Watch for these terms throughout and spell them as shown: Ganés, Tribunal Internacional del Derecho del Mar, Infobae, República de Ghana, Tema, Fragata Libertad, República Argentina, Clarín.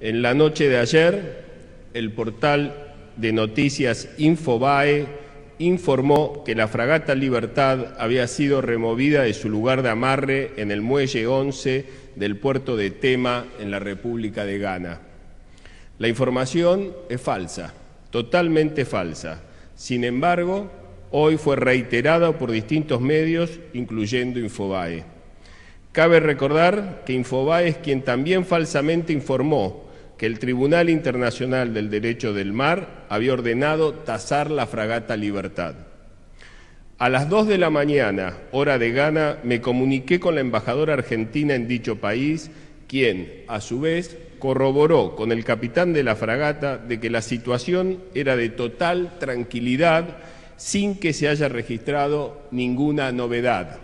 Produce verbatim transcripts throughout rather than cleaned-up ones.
En la noche de ayer, el portal de noticias Infobae informó que la Fragata Libertad había sido removida de su lugar de amarre en el muelle once del puerto de Tema, en la República de Ghana. La información es falsa, totalmente falsa. Sin embargo, hoy fue reiterada por distintos medios, incluyendo Infobae. Cabe recordar que Infobae es quien también falsamente informó que el Tribunal Internacional del Derecho del Mar había ordenado tasar la Fragata Libertad. A las dos de la mañana, hora de Ghana, me comuniqué con la embajadora argentina en dicho país, quien, a su vez, corroboró con el capitán de la fragata de que la situación era de total tranquilidad, sin que se haya registrado ninguna novedad.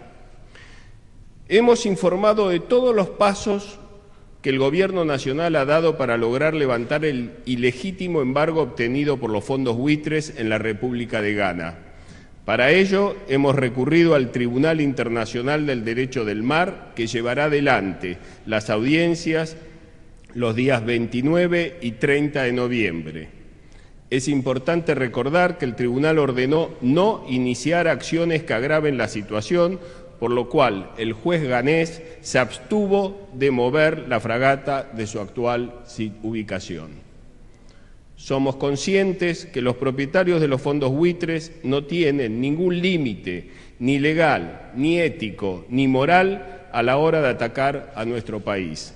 Hemos informado de todos los pasos que el Gobierno Nacional ha dado para lograr levantar el ilegítimo embargo obtenido por los fondos buitres en la República de Ghana. Para ello, hemos recurrido al Tribunal Internacional del Derecho del Mar, que llevará adelante las audiencias los días veintinueve y treinta de noviembre. Es importante recordar que el Tribunal ordenó no iniciar acciones que agraven la situación, por lo cual el juez Ganés se abstuvo de mover la fragata de su actual ubicación. Somos conscientes que los propietarios de los fondos buitres no tienen ningún límite, ni legal, ni ético, ni moral, a la hora de atacar a nuestro país.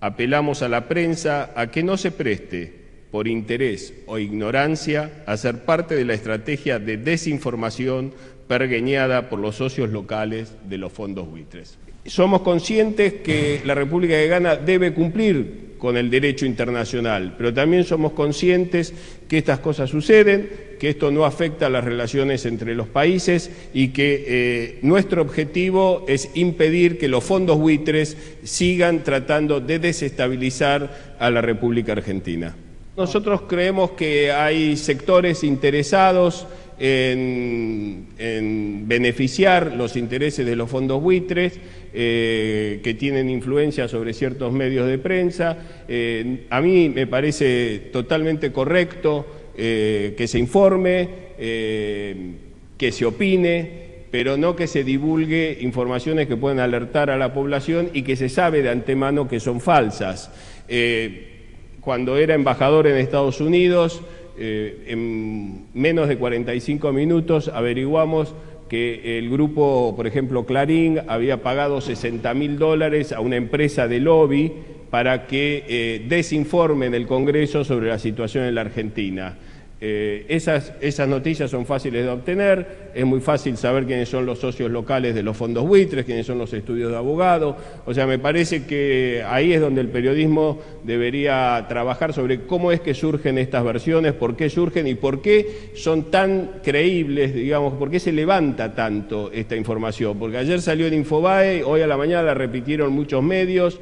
Apelamos a la prensa a que no se preste, por interés o ignorancia, a ser parte de la estrategia de desinformación pergeñada por los socios locales de los fondos buitres. Somos conscientes que la República de Ghana debe cumplir con el derecho internacional, pero también somos conscientes que estas cosas suceden, que esto no afecta a las relaciones entre los países y que eh, nuestro objetivo es impedir que los fondos buitres sigan tratando de desestabilizar a la República Argentina. Nosotros creemos que hay sectores interesados En, en beneficiar los intereses de los fondos buitres, eh, que tienen influencia sobre ciertos medios de prensa. Eh, a mí me parece totalmente correcto eh, que se informe, eh, que se opine, pero no que se divulgue informaciones que pueden alertar a la población y que se sabe de antemano que son falsas. Eh, cuando era embajador en Estados Unidos, Eh, en menos de cuarenta y cinco minutos averiguamos que el grupo, por ejemplo, Clarín, había pagado sesenta mil dólares a una empresa de lobby para que eh, desinformen el Congreso sobre la situación en la Argentina. Eh, esas, esas noticias son fáciles de obtener, es muy fácil saber quiénes son los socios locales de los fondos buitres, quiénes son los estudios de abogados. O sea, me parece que ahí es donde el periodismo debería trabajar sobre cómo es que surgen estas versiones, por qué surgen y por qué son tan creíbles, digamos, por qué se levanta tanto esta información. Porque ayer salió en Infobae, hoy a la mañana la repitieron muchos medios.